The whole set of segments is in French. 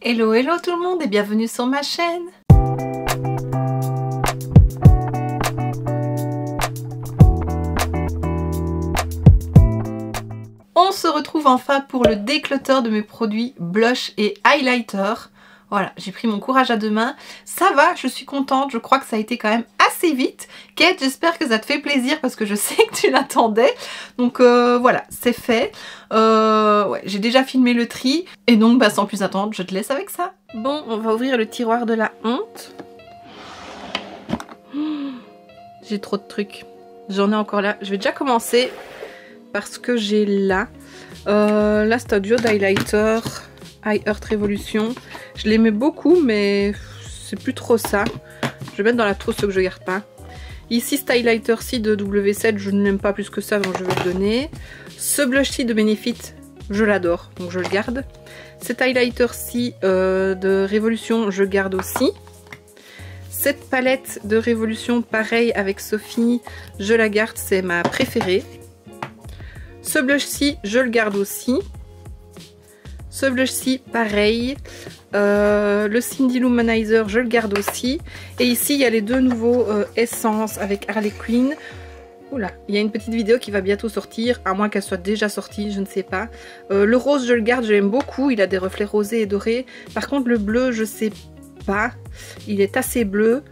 Hello hello tout le monde et bienvenue sur ma chaîne. On se retrouve enfin pour le déclutter de mes produits blush et highlighter. Voilà, j'ai pris mon courage à deux mains. Ça va, je suis contente, je crois que ça a été quand même assez vite. Kate, j'espère que ça te fait plaisir parce que je sais que tu l'attendais. Donc voilà, c'est fait. Ouais, j'ai déjà filmé le tri et donc bah, sans plus attendre, je te laisse avec ça. Bon, on va ouvrir le tiroir de la honte. J'ai trop de trucs. J'en ai encore là. Je vais déjà commencer par ce que j'ai là. Là, c'est un duo d'highlighter. I Heart Revolution. Je l'aimais beaucoup, mais c'est plus trop ça. Je vais mettre dans la trousse ceux que je garde pas. Ici, ce highlighter-ci de W7, je ne l'aime pas plus que ça, donc je vais le donner. Ce blush-ci de Benefit, je l'adore, donc je le garde. Cet highlighter-ci de Révolution, je garde aussi. Cette palette de Révolution, pareil avec Sophie, je la garde, c'est ma préférée. Ce blush-ci, je le garde aussi. Ce blush-ci, pareil. Le Cindy Luminizer, je le garde aussi. Et ici, il y a les deux nouveaux Essence avec Harley Quinn. Oula, il y a une petite vidéo qui va bientôt sortir, à moins qu'elle soit déjà sortie, je ne sais pas. Le rose, je le garde, je l'aime beaucoup. Il a des reflets rosés et dorés. Par contre, le bleu, je ne sais pas. Il est assez bleu.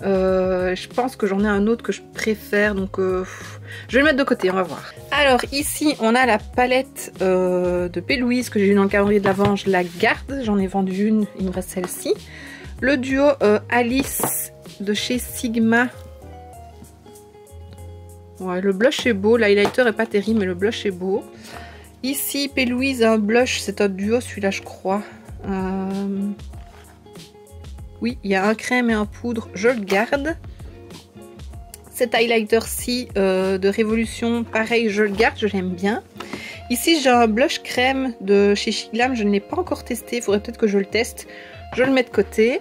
Je pense que j'en ai un autre que je préfère, donc je vais le mettre de côté, on va voir. Alors ici on a la palette de P.Louise que j'ai eu dans le calendrier de l'avant, je la garde, j'en ai vendu une, il me reste celle-ci. Le duo Alice de chez Sigma. Ouais, le blush est beau, l'highlighter est pas terrible mais le blush est beau. Ici P.Louise a un blush, c'est un duo celui-là je crois. Oui, il y a un crème et un poudre, je le garde. Cet highlighter-ci de Révolution, pareil, je le garde, je l'aime bien. Ici, j'ai un blush crème de chez She Glam, je ne l'ai pas encore testé, il faudrait peut-être que je le teste. Je le mets de côté.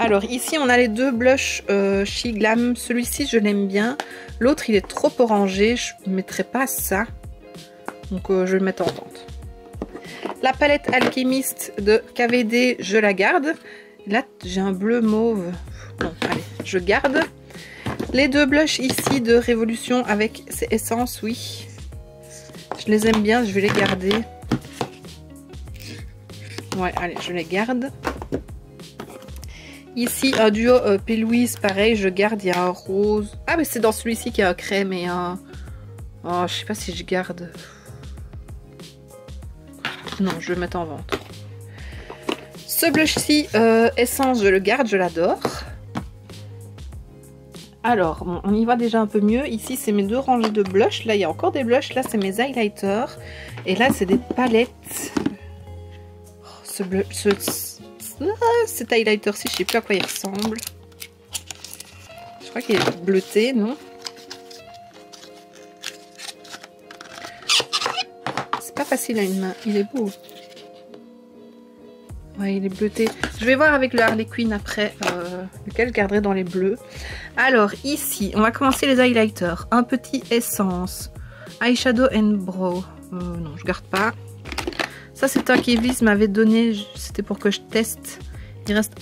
Alors ici, on a les deux blushs She Glam. Celui-ci, je l'aime bien. L'autre, il est trop orangé, je ne mettrai pas ça. Donc, je vais le mettre en vente. La palette Alchemist de KVD, je la garde. Là, j'ai un bleu mauve. Bon, allez, je garde. Les deux blushs ici de Révolution avec Essence, oui. Je les aime bien, je vais les garder. Ouais, allez, je les garde. Ici, un duo P.Louise, pareil, je garde. Il y a un rose. Ah, mais c'est dans celui-ci qu'il y a un crème et un... Oh, je sais pas si je garde. Non, je vais le mettre en vente. Ce blush-ci, Essence, je le garde, je l'adore. Alors, bon, on y va déjà un peu mieux. Ici, c'est mes deux rangées de blush. Là, il y a encore des blushs. Là, c'est mes highlighters. Et là, c'est des palettes. Oh, ce blush... Cet highlighter-ci, je ne sais plus à quoi il ressemble. Je crois qu'il est bleuté, non? C'est pas facile à une main. Il est beau. Ouais, il est bleuté. Je vais voir avec le Harley Quinn après lequel je garderai dans les bleus. Alors ici, on va commencer les highlighters. Un petit Essence. Eyeshadow and Brow. Non, je garde pas. Ça, c'est un qu'Evis m'avait donné. C'était pour que je teste. Il reste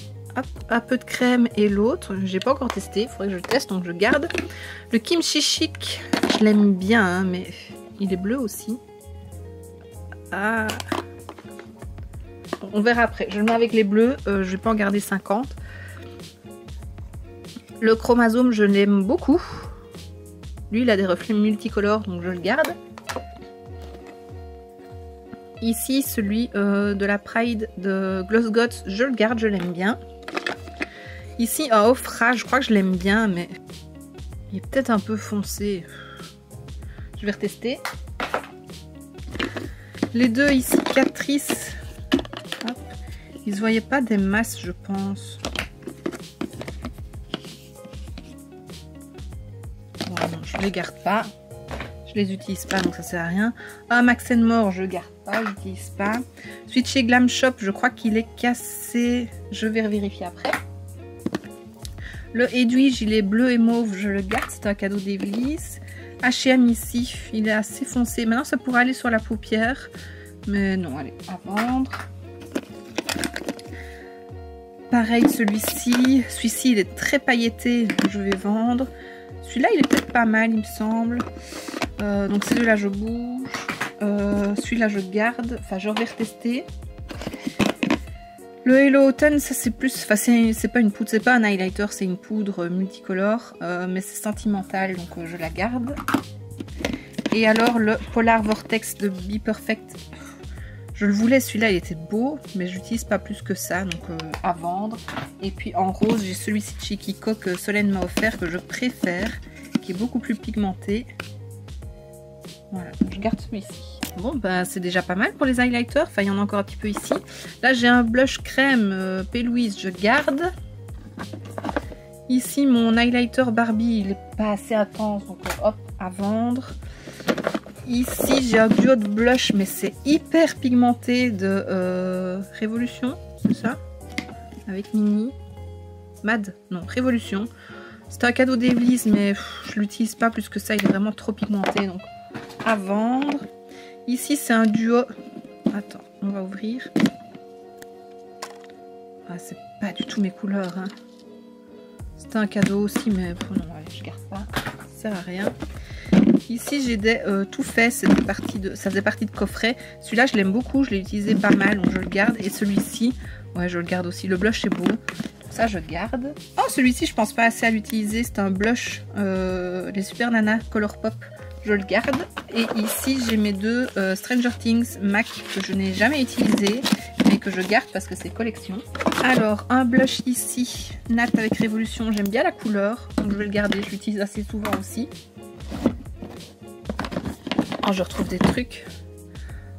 un peu de crème et l'autre. J'ai pas encore testé. Il faudrait que je teste, donc je garde. Le Kimchi Chic. Je l'aime bien, hein, mais il est bleu aussi. Ah... On verra après. Je le mets avec les bleus. Je vais pas en garder 50. Le chromazome, je l'aime beaucoup. Lui, il a des reflets multicolores, donc je le garde. Ici, celui de la Pride de Gloss Gods, je le garde, je l'aime bien. Ici, un Ofra, je crois que je l'aime bien, mais il est peut-être un peu foncé. Je vais retester. Les deux ici, Catrice. Ils ne voyaient pas des masses, je pense. Bon, non, je ne les garde pas. Je les utilise pas, donc ça ne sert à rien. Un Max & More, je ne garde pas, je n'utilise pas. Celui de chez Glam Shop, je crois qu'il est cassé. Je vais vérifier après. Le Edwige, il est bleu et mauve, je le garde. C'est un cadeau d'Evelyse. H&M ici, il est assez foncé. Maintenant, ça pourrait aller sur la paupière. Mais non, allez, à vendre. Pareil celui-ci. Celui-ci il est très pailleté, je vais vendre. Celui-là il est peut-être pas mal il me semble. Donc celui-là je bouge. Celui-là je garde. Enfin je vais retester. Le Hello Autumn, ça c'est plus... Enfin c'est pas une poudre, c'est pas un highlighter, c'est une poudre multicolore. Mais c'est sentimental donc je la garde. Et alors le Polar Vortex de Be Perfect. Je le voulais, celui-là il était beau, mais je n'utilise pas plus que ça, donc à vendre. Et puis en rose, j'ai celui-ci de Chiquico que Solène m'a offert, que je préfère, qui est beaucoup plus pigmenté. Voilà, je garde celui-ci. Bon, bah, c'est déjà pas mal pour les highlighters, enfin il y en a encore un petit peu ici. Là j'ai un blush crème P.Louise, je garde. Ici mon highlighter Barbie, il n'est pas assez intense, donc hop, à vendre. Ici j'ai un duo de blush mais c'est hyper pigmenté de Révolution, c'est ça? Avec Mini Mad, non Révolution. C'est un cadeau d'Evelyse mais je l'utilise pas plus que ça, il est vraiment trop pigmenté donc à vendre. Ici c'est un duo, attends on va ouvrir. Ah, c'est pas du tout mes couleurs hein. C'était un cadeau aussi mais bon, non, allez, je garde pas, ça sert à rien. Ici j'ai des Too Faced, ça faisait partie de coffret. Celui-là je l'aime beaucoup, je l'ai utilisé pas mal, donc je le garde. Et celui-ci, ouais je le garde aussi, le blush c'est beau, ça je garde. Oh celui-ci je pense pas assez à l'utiliser, c'est un blush, les Super Nana Colourpop, je le garde. Et ici j'ai mes deux Stranger Things MAC que je n'ai jamais utilisé, mais que je garde parce que c'est collection. Alors un blush ici, Natte avec Révolution, j'aime bien la couleur, donc je vais le garder, je l'utilise assez souvent aussi. Oh, je retrouve des trucs.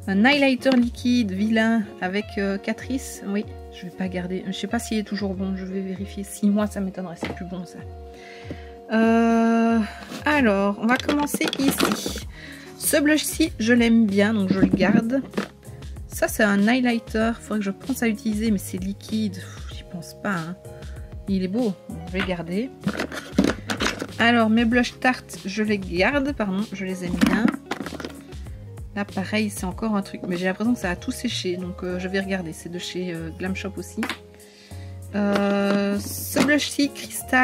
Un highlighter liquide vilain avec Catrice. Oui, je vais pas garder. Je sais pas s'il est toujours bon. Je vais vérifier. 6 mois, ça m'étonnerait. C'est plus bon ça. Alors, on va commencer ici. Ce blush-ci, je l'aime bien, donc je le garde. Ça, c'est un highlighter. Il faudrait que je pense à utiliser, mais c'est liquide. J'y pense pas. Hein. Il est beau. Je vais le garder. Alors, mes blushs Tarte, je les garde. Pardon, je les aime bien. Là pareil c'est encore un truc mais j'ai l'impression que ça a tout séché donc je vais regarder, c'est de chez Glam Shop aussi. Ce blush-ci Crista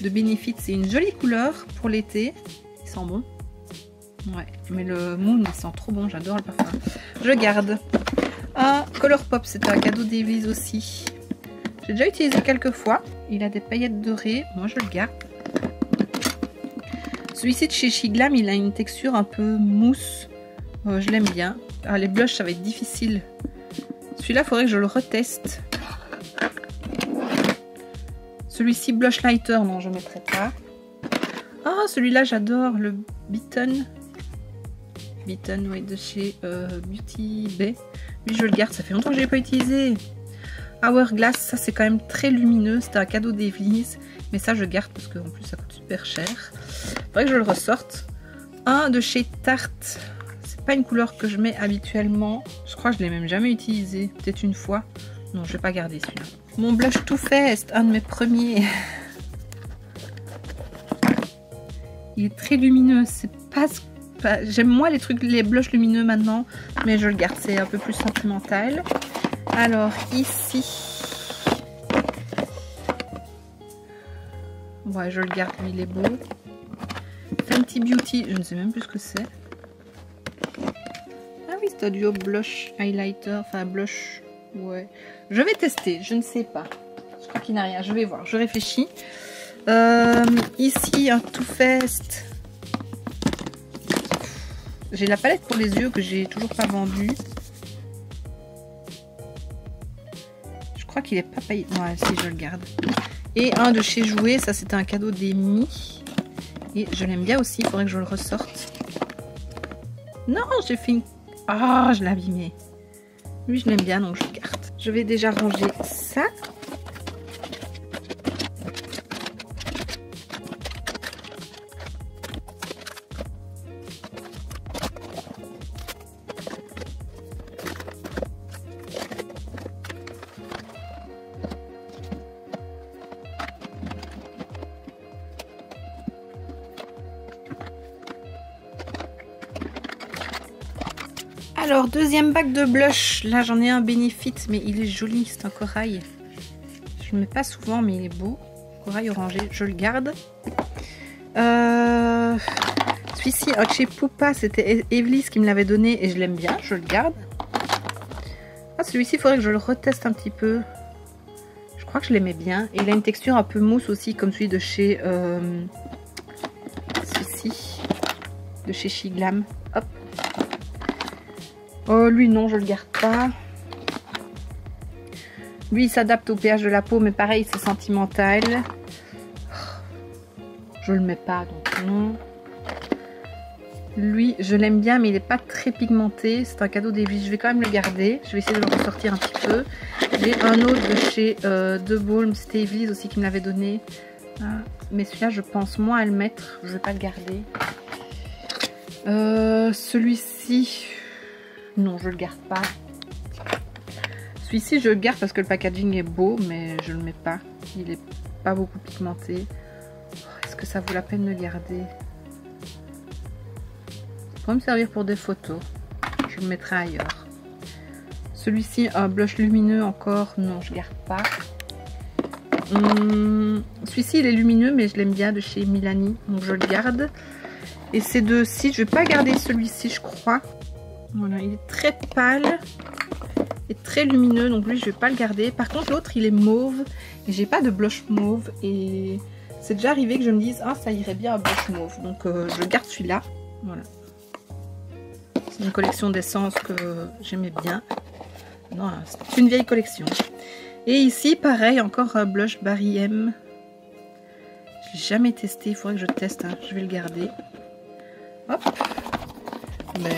de Benefit, c'est une jolie couleur pour l'été, il sent bon. Ouais mais le Moon il sent trop bon, j'adore le parfum, je garde. Un Colourpop, c'est un cadeau d'Evelyse aussi, j'ai déjà utilisé quelques fois, il a des paillettes dorées, moi je le garde. Celui-ci de chez She Glam, il a une texture un peu mousse. Je l'aime bien. Ah, les blushs, ça va être difficile. Celui-là, il faudrait que je le reteste. Celui-ci, blush lighter, non, je ne mettrai pas. Ah, celui-là, j'adore. Le Beaten. Beaten, oui, de chez Beauty Bay. Lui, je le garde. Ça fait longtemps que je ne l'ai pas utilisé. Hourglass, ça, c'est quand même très lumineux. C'était un cadeau d'Evelyse. Mais ça, je garde parce qu'en plus, ça coûte super cher. Faudrait que je le ressorte. Un de chez Tarte. C'est pas une couleur que je mets habituellement. Je crois que je l'ai même jamais utilisé. Peut-être une fois. Non, je vais pas garder celui-là. Mon blush Too Faced, un de mes premiers. Il est très lumineux. C'est pas... J'aime moins les trucs, les blushs lumineux maintenant. Mais je le garde. C'est un peu plus sentimental. Alors, ici... Ouais, je le garde, il est beau. Fenty Beauty, je ne sais même plus ce que c'est. Ah oui, c'est un duo blush highlighter, enfin blush, ouais. Je vais tester, je ne sais pas. Je crois qu'il n'a rien, je vais voir, je réfléchis. Ici, un Too Faced. J'ai la palette pour les yeux que j'ai toujours pas vendue. Je crois qu'il n'est pas payé. Ouais, si, je le garde. Et un de chez Jouer, ça c'était un cadeau d'Emmy. Et je l'aime bien aussi, il faudrait que je le ressorte. Non, j'ai fait une... Ah, je l'ai abîmé. Lui, je l'aime bien, donc je le garde. Je vais déjà ranger ça. Alors, deuxième bac de blush. Là, j'en ai un Benefit, mais il est joli. C'est un corail. Je ne le mets pas souvent, mais il est beau. Corail orangé, je le garde. Celui-ci, chez Pupa, c'était Evelyse qui me l'avait donné et je l'aime bien. Je le garde. Ah, celui-ci, il faudrait que je le reteste un petit peu. Je crois que je l'aimais bien. Et il a une texture un peu mousse aussi, comme celui de chez... celui-ci. De chez She Glam. Hop. Lui non, je le garde pas. Lui il s'adapte au pH de la peau, mais pareil c'est sentimental. Je le mets pas donc non. Lui je l'aime bien mais il n'est pas très pigmenté. C'est un cadeau d'Evis, je vais quand même le garder. Je vais essayer de le ressortir un petit peu. J'ai un autre de chez The Balm, c'était Evelyse aussi qui me l'avait donné. Mais celui-là je pense moins à le mettre. Je vais pas le garder. Celui-ci... Non, je le garde pas. Celui-ci, je le garde parce que le packaging est beau, mais je le mets pas. Il est pas beaucoup pigmenté. Oh, est-ce que ça vaut la peine de le garder? Pour me servir pour des photos, je le mettrai ailleurs. Celui-ci, un blush lumineux encore. Non, je garde pas. Celui-ci, il est lumineux, mais je l'aime bien de chez Milani, donc je le garde. Et ces deux-ci, je vais pas garder celui-ci, je crois. Voilà, il est très pâle et très lumineux, donc lui je vais pas le garder. Par contre l'autre il est mauve et j'ai pas de blush mauve et c'est déjà arrivé que je me dise ah ça irait bien un blush mauve, donc je garde celui-là. Voilà, c'est une collection d'essence que j'aimais bien. Non, c'est une vieille collection. Et ici pareil encore un blush Barry M. Je l'ai jamais testé, il faudrait que je teste, hein. Je vais le garder. Hop, mais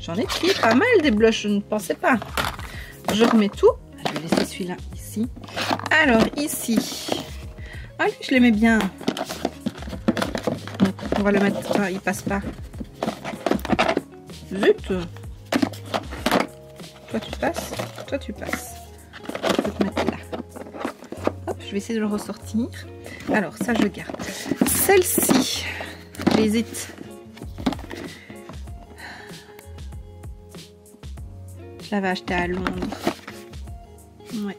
j'en ai pris pas mal des blushs, je ne pensais pas. Je remets tout. Je vais laisser celui-là ici. Alors ici. Ah lui je l'aimais bien. Donc, on va le mettre. Ah, il passe pas. Zut. Toi tu passes. Toi tu passes. Je peux te mettre là. Hop, je vais essayer de le ressortir. Alors ça je garde. Celle-ci. J'hésite. Je l'avais acheté à Londres. Ouais.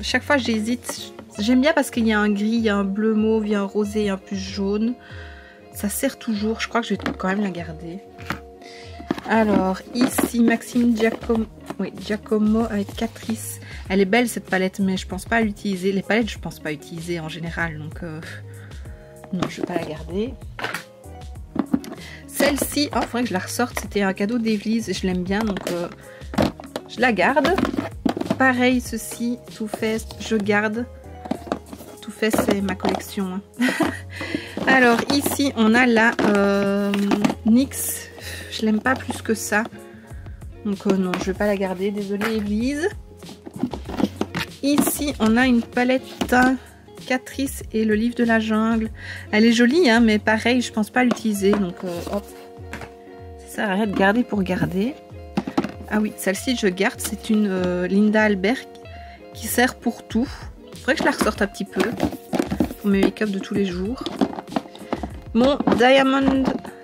Chaque fois j'hésite. J'aime bien parce qu'il y a un gris, il y a un bleu mauve, il y a un rosé, il y a un plus jaune. Ça sert toujours. Je crois que je vais quand même la garder. Alors ici Maxime Giacomo, oui, Giacomo avec Catrice. Elle est belle cette palette mais je pense pas à l'utiliser. Les palettes je pense pas utiliser en général. Donc non je vais pas la garder. Celle-ci, il faudrait que je la ressorte, c'était un cadeau d'Evelyse, je l'aime bien, donc je la garde. Pareil, ceci, Too Faced, je garde. Too Faced, c'est ma collection. Hein. Alors, ici, on a la NYX, je l'aime pas plus que ça. Donc non, je vais pas la garder, désolée Evelyse. Ici, on a une palette... Catrice et le livre de la jungle. Elle est jolie, hein, mais pareil, je pense pas l'utiliser. Donc, hop. Ça sert à rien de garder pour garder. Ah oui, celle-ci, je garde. C'est une Linda Albert qui sert pour tout. Il faudrait que je la ressorte un petit peu pour mes make-up de tous les jours. Mon Diamond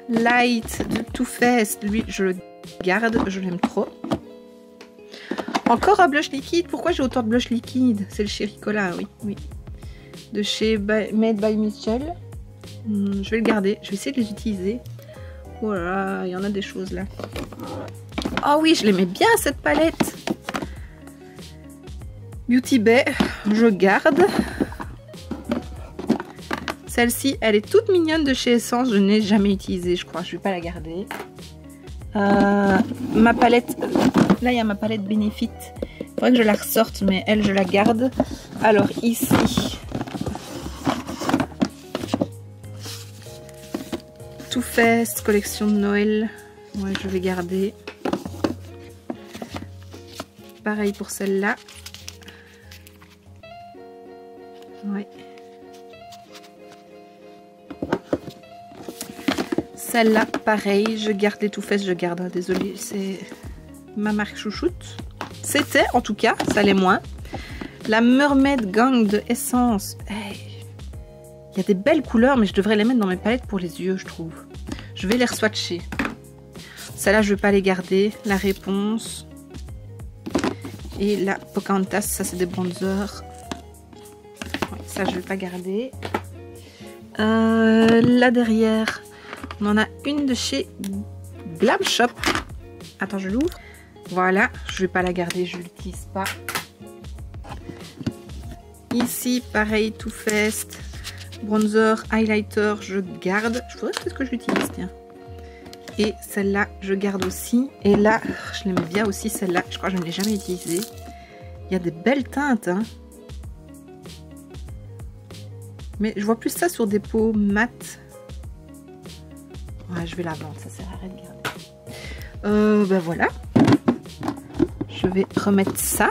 Light de Too Faced, lui, je le garde. Je l'aime trop. Encore un blush liquide. Pourquoi j'ai autant de blush liquide? C'est le chez Ricola, oui, oui. De chez Made by Mitchell. Je vais le garder. Je vais essayer de les utiliser. Voilà, il y en a des choses là. Ah oui, je l'aimais bien cette palette. Beauty Bay, je garde. Celle-ci, elle est toute mignonne de chez Essence. Je n'ai jamais utilisé, je crois. Je ne vais pas la garder. Ma palette... Là, il y a ma palette Benefit. Il faudrait que je la ressorte, mais elle, je la garde. Alors ici... Too Faced, collection de Noël. Ouais, je vais garder. Pareil pour celle-là. Ouais. Celle-là, pareil. Je garde les Too Faced, je garde. Hein, désolée, c'est ma marque chouchoute. C'était, en tout cas, ça l'est moins. La Mermaid Gang de Essence. Hey. Il y a des belles couleurs, mais je devrais les mettre dans mes palettes pour les yeux, je trouve. Je vais les re-swatcher. Celle-là, je ne vais pas les garder. La Réponse. Et la Pocahontas, ça c'est des bronzers. Ouais, ça, je ne vais pas garder. Là derrière, on en a une de chez Glam Shop. Attends, je l'ouvre. Voilà, je ne vais pas la garder, je ne l'utilise pas. Ici, pareil, Too Faced. Bronzer, highlighter, je garde. Je voudrais peut-être que je l'utilise, tiens. Et celle-là, je garde aussi. Et là, je l'aime bien aussi, celle-là. Je crois que je ne l'ai jamais utilisée. Il y a des belles teintes, hein. Mais je vois plus ça sur des peaux mates. Ouais, je vais la vendre, ça sert à rien de garder. Ben voilà. Je vais remettre ça.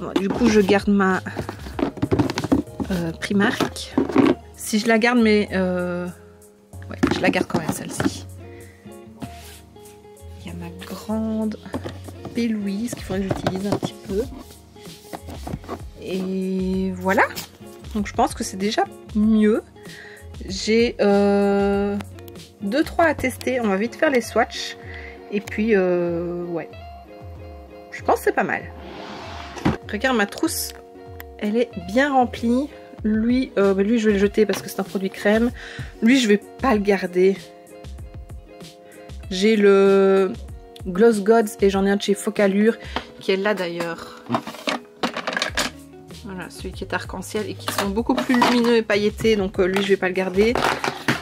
Bon, du coup, je garde ma Primark. Si je la garde, mais... ouais, je la garde quand même, celle-ci. Il y a ma grande P.Louise qu'il faudrait que j'utilise un petit peu. Et voilà. Donc je pense que c'est déjà mieux. J'ai 2-3 à tester. On va vite faire les swatchs. Et puis, ouais. Je pense que c'est pas mal. Regarde ma trousse. Elle est bien remplie. Lui, je vais le jeter parce que c'est un produit crème. Lui, je vais pas le garder. J'ai le Gloss Gods et j'en ai un de chez Focalure qui est là d'ailleurs. Voilà, celui qui est arc-en-ciel et qui sont beaucoup plus lumineux et pailletés. Donc lui, je vais pas le garder.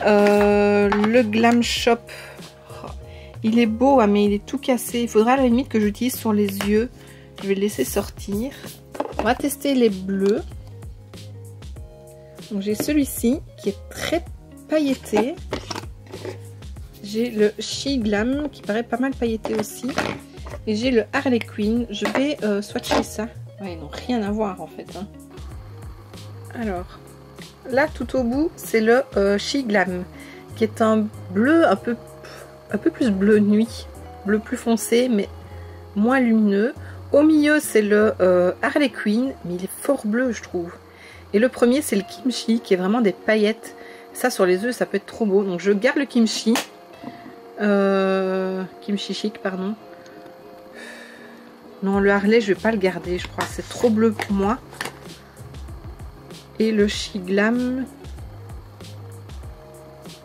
Le Glam Shop, oh, il est beau, hein, mais il est tout cassé. Il faudra à la limite que j'utilise sur les yeux. Je vais le laisser sortir. On va tester les bleus. Donc j'ai celui-ci qui est très pailleté. J'ai le She Glam qui paraît pas mal pailleté aussi. Et j'ai le Harley Quinn. Je vais swatcher ça. Ouais, ils n'ont rien à voir en fait, hein. Alors, là tout au bout, c'est le She Glam qui est un bleu un peu plus bleu nuit. Bleu plus foncé mais moins lumineux. Au milieu, c'est le Harley Quinn. Mais il est fort bleu, je trouve. Et le premier, c'est le Kimchi, qui est vraiment des paillettes. Ça, sur les yeux, ça peut être trop beau. Donc, je garde le Kimchi. Kimchi Chic, pardon. Non, le Harley, je vais pas le garder, je crois. C'est trop bleu pour moi. Et le She Glam.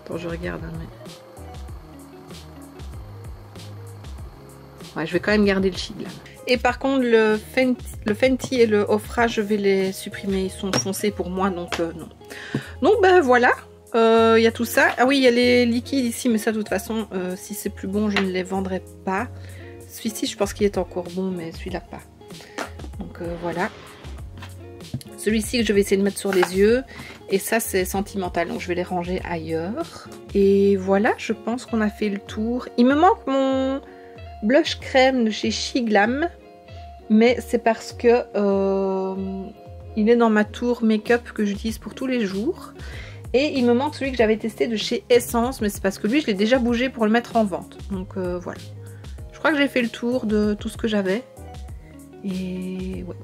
Attends, je regarde. Hein, mais... Ouais, je vais quand même garder le She Glam. Et par contre, le Fenty et le Ofra, je vais les supprimer. Ils sont foncés pour moi, donc non. Donc, ben voilà. Il y a tout ça. Ah oui, il y a les liquides ici, mais ça, de toute façon, si c'est plus bon, je ne les vendrai pas. Celui-ci, je pense qu'il est encore bon, mais celui-là, pas. Donc, voilà. Celui-ci, je vais essayer de mettre sur les yeux. Et ça, c'est sentimental, donc je vais les ranger ailleurs. Et voilà, je pense qu'on a fait le tour. Il me manque mon... blush crème de chez She Glam, mais c'est parce que il est dans ma tour make-up que j'utilise pour tous les jours. Et il me manque celui que j'avais testé de chez Essence, mais c'est parce que lui je l'ai déjà bougé pour le mettre en vente. Donc voilà, je crois que j'ai fait le tour de tout ce que j'avais. Et ouais,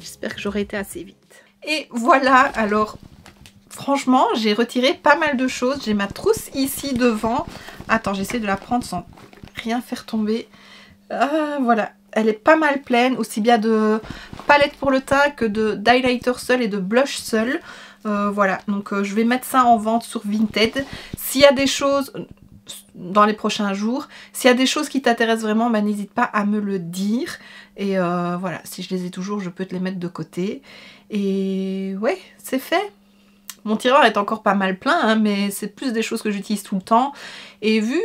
j'espère que j'aurai été assez vite. Et voilà, alors franchement j'ai retiré pas mal de choses. J'ai ma trousse ici devant. Attends, j'essaie de la prendre sans rien faire tomber. Voilà, elle est pas mal pleine, aussi bien de palette pour le teint que d'highlighter seul et de blush seul. Voilà, donc je vais mettre ça en vente sur Vinted. S'il y a des choses dans les prochains jours, s'il y a des choses qui t'intéressent vraiment, bah, n'hésite pas à me le dire. Et voilà, si je les ai toujours, je peux te les mettre de côté. Et ouais, c'est fait. Mon tiroir est encore pas mal plein, hein, mais c'est plus des choses que j'utilise tout le temps. Et vu...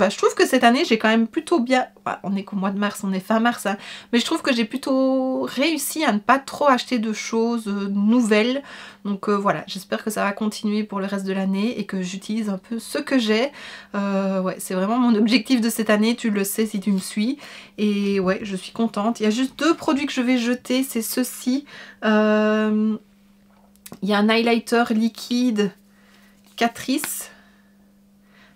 Bah, je trouve que cette année, j'ai quand même plutôt bien... Bah, on est qu'au mois de mars, on est fin mars, hein. Mais je trouve que j'ai plutôt réussi à ne pas trop acheter de choses nouvelles. Donc voilà, j'espère que ça va continuer pour le reste de l'année et que j'utilise un peu ce que j'ai. Ouais, c'est vraiment mon objectif de cette année, tu le sais si tu me suis. Et ouais, je suis contente. Il y a juste 2 produits que je vais jeter, c'est ceux-ci. Il y a un highlighter liquide Catrice.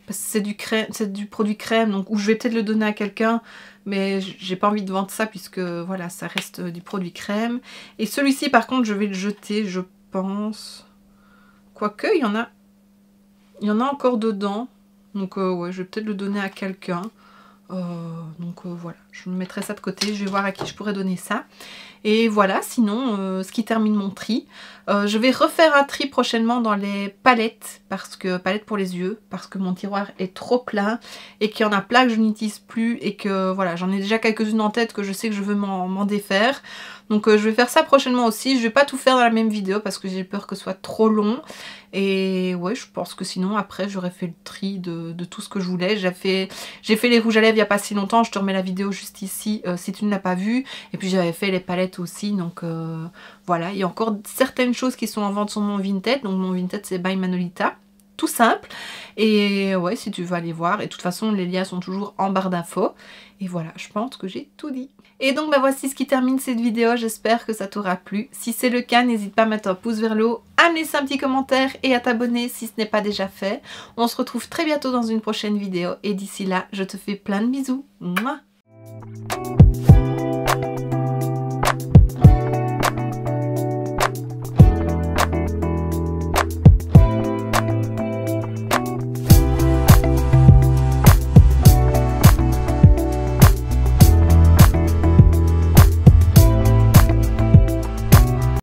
C'est du produit crème, donc où je vais peut-être le donner à quelqu'un, mais j'ai pas envie de vendre ça puisque voilà, ça reste du produit crème. Et celui-ci, par contre, je vais le jeter, je pense. Quoique, il y en a. Il y en a encore dedans. Donc ouais, je vais peut-être le donner à quelqu'un. Donc voilà, je mettrai ça de côté, je vais voir à qui je pourrais donner ça. Et voilà, sinon, ce qui termine mon tri. Je vais refaire un tri prochainement dans les palettes, parce que palettes pour les yeux, parce que mon tiroir est trop plein et qu'il y en a plein que je n'utilise plus et que voilà, j'en ai déjà quelques-unes en tête que je sais que je veux m'en défaire. Donc je vais faire ça prochainement aussi. Je vais pas tout faire dans la même vidéo parce que j'ai peur que ce soit trop long. Et ouais, je pense que sinon après j'aurais fait le tri de tout ce que je voulais. J'ai fait les rouges à lèvres il n'y a pas si longtemps. Je te remets la vidéo juste ici si tu ne l'as pas vue. Et puis j'avais fait les palettes aussi. Donc voilà, il y a encore certaines choses qui sont en vente sur mon Vinted. Donc mon Vinted c'est by Manolita. Tout simple. Et ouais, si tu veux aller voir. Et de toute façon les liens sont toujours en barre d'infos. Et voilà, je pense que j'ai tout dit. Et donc bah voici ce qui termine cette vidéo, j'espère que ça t'aura plu. Si c'est le cas, n'hésite pas à mettre un pouce vers le haut, à me laisser un petit commentaire et à t'abonner si ce n'est pas déjà fait. On se retrouve très bientôt dans une prochaine vidéo et d'ici là, je te fais plein de bisous. Mouah.